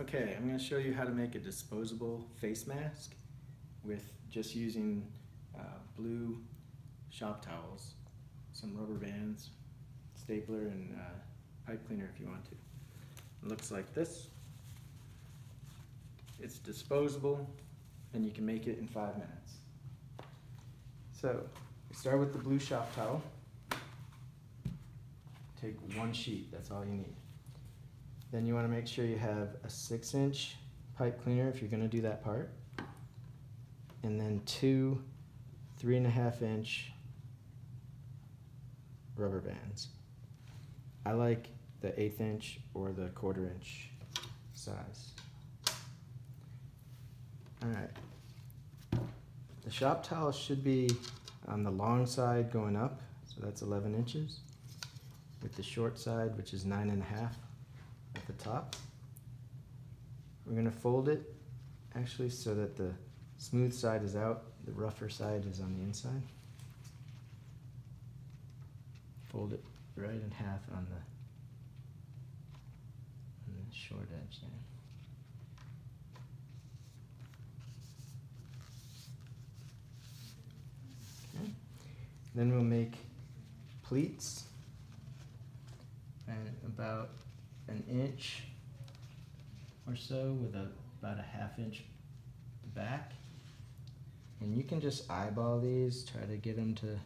Okay, I'm going to show you how to make a disposable face mask with just using blue shop towels, some rubber bands, stapler, and pipe cleaner if you want to. It looks like this. It's disposable and you can make it in 5 minutes. So we start with the blue shop towel. Take one sheet, that's all you need. Then you want to make sure you have a 6-inch pipe cleaner if you're going to do that part. And then 2 3.5-inch rubber bands. I like the 1/8-inch or the 1/4-inch size. Alright. The shop towel should be on the long side going up, so that's 11 inches, with the short side, which is 9.5. At the top. We're going to fold it actually so that the smooth side is out, the rougher side is on the inside. Fold it right in half on the short edge there. Okay. Then we'll make pleats and about 1 inch or so with about a 1/2-inch back, and you can just eyeball these, try to get them to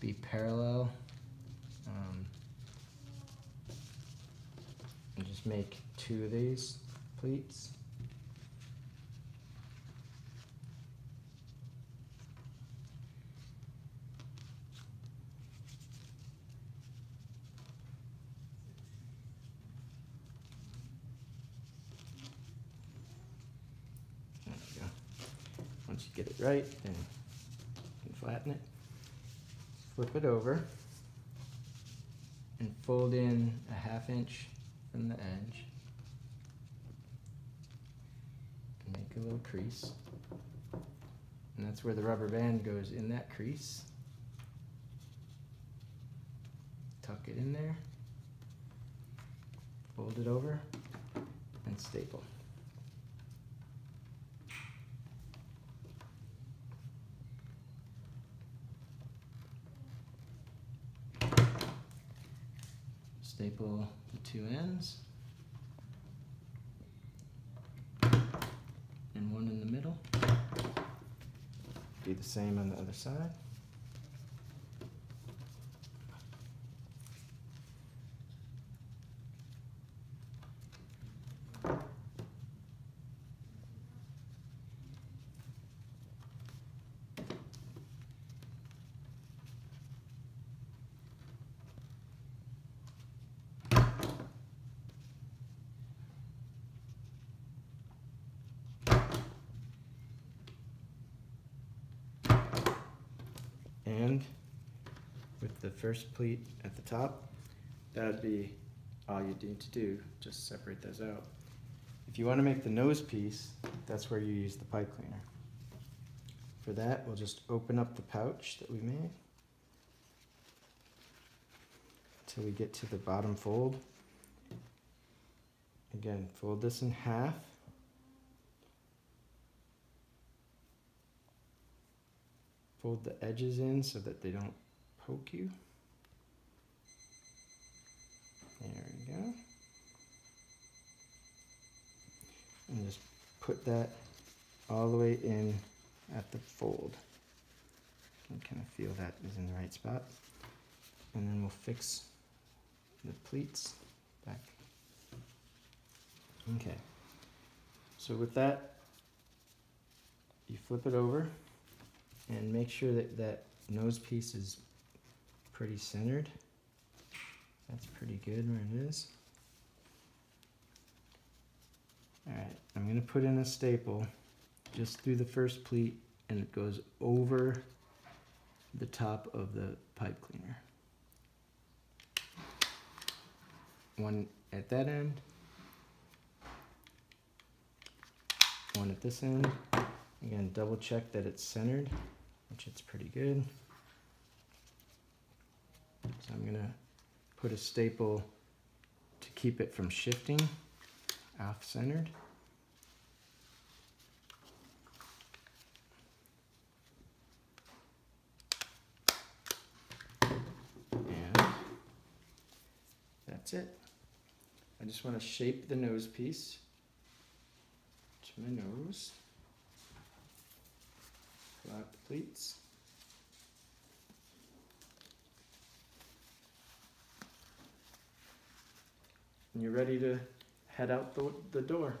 be parallel, and just make 2 of these pleats. Once you get it right, then you can flatten it, flip it over, and fold in a 1/2-inch from the edge. Make a little crease, and that's where the rubber band goes in that crease. Tuck it in there, fold it over, and staple. Staple the 2 ends and 1 in the middle. Do the same on the other side. And with the first pleat at the top, that would be all you need to do, just separate those out. If you want to make the nose piece, that's where you use the pipe cleaner. For that, we'll just open up the pouch that we made until we get to the bottom fold. Again, fold this in half. Fold the edges in so that they don't poke you. There we go. And just put that all the way in at the fold. You can kind of feel that is in the right spot. And then we'll fix the pleats back. Okay. So with that, you flip it over. And make sure that that nose piece is pretty centered. That's pretty good where it is. All right, I'm going to put in a staple just through the first pleat, and it goes over the top of the pipe cleaner. 1 at that end, 1 at this end. Again, double check that it's centered, which it's pretty good. So I'm going to put a staple to keep it from shifting. off-centered. And that's it. I just want to shape the nose piece to my nose. Pull out the pleats. And you're ready to head out the door.